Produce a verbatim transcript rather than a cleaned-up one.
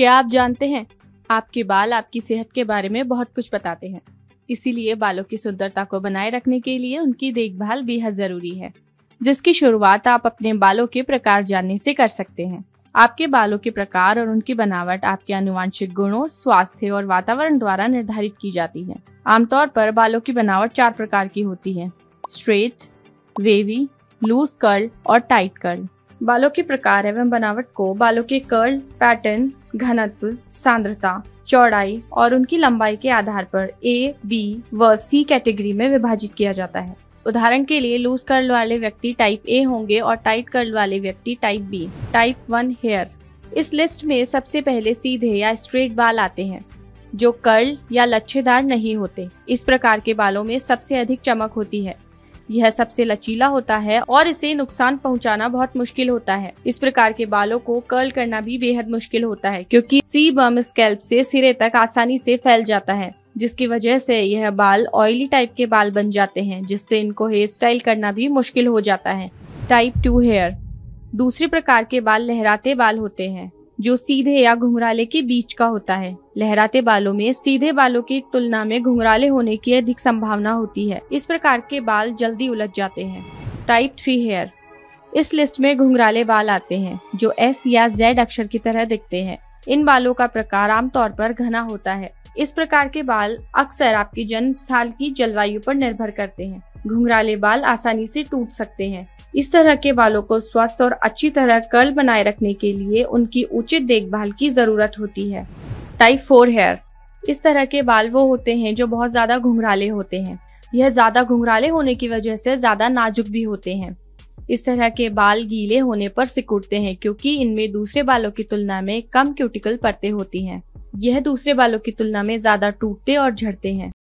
क्या आप जानते हैं, आपके बाल आपकी सेहत के बारे में बहुत कुछ बताते हैं। इसीलिए बालों की सुंदरता को बनाए रखने के लिए उनकी देखभाल बेहद ज़रूरी है, जिसकी शुरुआत आप अपने बालों के प्रकार जानने से कर सकते हैं। आपके बालों के प्रकार और उनकी बनावट आपके आनुवांशिक गुणों, स्वास्थ्य और वातावरण द्वारा निर्धारित की जाती है। आमतौर पर बालों की बनावट चार प्रकार की होती है: स्ट्रेट, वेवी, लूज कर्ल और टाइट कर्ल। बालों के प्रकार एवं बनावट को बालों के कर्ल, पैटर्न, घनत्व, सांद्रता, चौड़ाई और उनकी लंबाई के आधार पर ए, बी व सी कैटेगरी में विभाजित किया जाता है। उदाहरण के लिए लूज कर्ल वाले व्यक्ति टाइप ए होंगे और टाइट कर्ल वाले व्यक्ति type B. Type one hair. इस लिस्ट में सबसे पहले सीधे या स्ट्रेट बाल आते हैं, जो कर्ल या लच्छेदार नहीं होते। इस प्रकार के बालों में सबसे अधिक चमक होती है। यह सबसे लचीला होता है और इसे नुकसान पहुंचाना बहुत मुश्किल होता है। इस प्रकार के बालों को कर्ल करना भी बेहद मुश्किल होता है, क्योंकि सीबम स्कैल्प से सिरे तक आसानी से फैल जाता है, जिसकी वजह से यह बाल ऑयली टाइप के बाल बन जाते हैं, जिससे इनको हेयर स्टाइल करना भी मुश्किल हो जाता है। Type two hair. दूसरे प्रकार के बाल लहराते बाल होते हैं, जो सीधे या घुंघराले के बीच का होता है। लहराते बालों में सीधे बालों की तुलना में घुंघराले होने की अधिक संभावना होती है। इस प्रकार के बाल जल्दी उलझ जाते हैं। Type three hair. इस लिस्ट में घुंघराले बाल आते हैं, जो एस या जेड अक्षर की तरह दिखते हैं। इन बालों का प्रकार आमतौर पर घना होता है। इस प्रकार के बाल अक्सर आपके जन्म स्थल की जलवायु पर निर्भर करते हैं। घुंघराले बाल आसानी से टूट सकते हैं। इस तरह के बालों को स्वस्थ और अच्छी तरह कर्ल बनाए रखने के लिए उनकी उचित देखभाल की जरूरत होती है। Type four hair. इस तरह के बाल वो होते हैं जो बहुत ज्यादा घुंघराले होते हैं। यह ज्यादा घुंघराले होने की वजह से ज्यादा नाजुक भी होते हैं। इस तरह के बाल गीले होने पर सिकुड़ते हैं, क्योंकि इनमें दूसरे बालों की तुलना में कम क्यूटिकल परतें होती हैं। यह दूसरे बालों की तुलना में ज्यादा टूटते और झड़ते हैं।